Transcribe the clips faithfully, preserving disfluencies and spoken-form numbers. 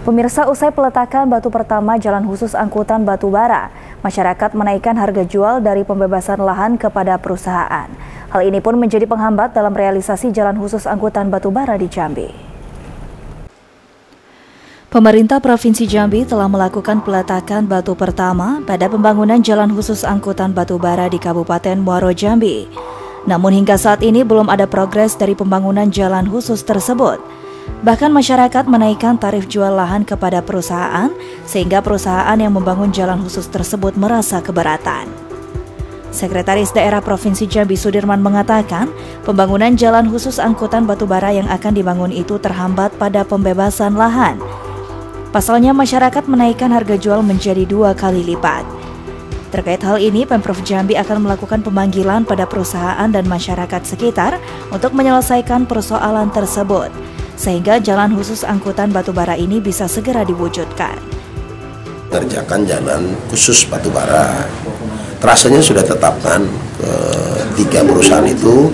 Pemirsa, usai peletakan batu pertama jalan khusus angkutan batubara, masyarakat menaikkan harga jual dari pembebasan lahan kepada perusahaan. Hal ini pun menjadi penghambat dalam realisasi jalan khusus angkutan batubara di Jambi. Pemerintah Provinsi Jambi telah melakukan peletakan batu pertama pada pembangunan jalan khusus angkutan batubara di Kabupaten Muaro Jambi. Namun hingga saat ini belum ada progres dari pembangunan jalan khusus tersebut. Bahkan masyarakat menaikkan tarif jual lahan kepada perusahaan, sehingga perusahaan yang membangun jalan khusus tersebut merasa keberatan. Sekretaris Daerah Provinsi Jambi Sudirman mengatakan, pembangunan jalan khusus angkutan batubara yang akan dibangun itu terhambat pada pembebasan lahan. Pasalnya masyarakat menaikkan harga jual menjadi dua kali lipat. Terkait hal ini, Pemprov Jambi akan melakukan pemanggilan pada perusahaan dan masyarakat sekitar untuk menyelesaikan persoalan tersebut, sehingga jalan khusus angkutan batubara ini bisa segera diwujudkan. Kerjakan jalan khusus batubara, trasenya sudah tetapkan ke tiga perusahaan itu,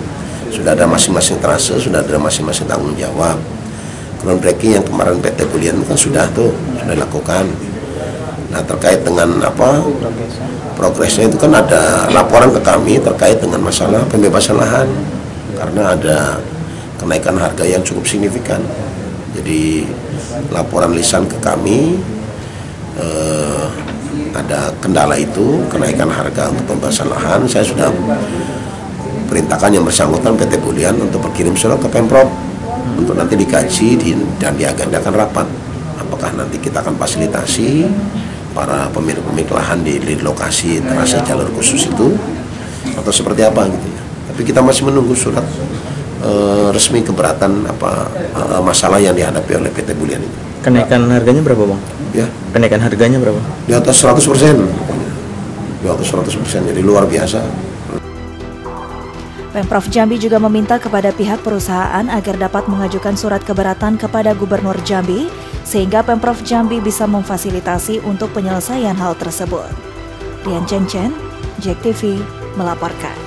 sudah ada masing-masing trase, sudah ada masing-masing tanggung jawab. Groundbreaking yang kemarin P T Bulian kan sudah tuh sudah lakukan. Nah, terkait dengan apa progresnya itu kan ada laporan ke kami terkait dengan masalah pembebasan lahan karena ada kenaikan harga yang cukup signifikan. Jadi laporan lisan ke kami eh, ada kendala itu kenaikan harga untuk pembebasan lahan. Saya sudah perintahkan yang bersangkutan P T Bulian untuk berkirim surat ke Pemprov untuk nanti dikaji di, dan diagendakan rapat. Apakah nanti kita akan fasilitasi para pemilik-pemilik lahan di, di lokasi terasa jalur khusus itu atau seperti apa gitu ya. Tapi kita masih menunggu surat resmi keberatan apa masalah yang dihadapi oleh P T Bulian itu. Kenaikan harganya berapa, Bang? Ya, kenaikan harganya berapa? Di atas seratus persen. Di atas seratus persen, jadi luar biasa. Pemprov Jambi juga meminta kepada pihak perusahaan agar dapat mengajukan surat keberatan kepada Gubernur Jambi sehingga Pemprov Jambi bisa memfasilitasi untuk penyelesaian hal tersebut. Rian Cencen, J E K T V melaporkan.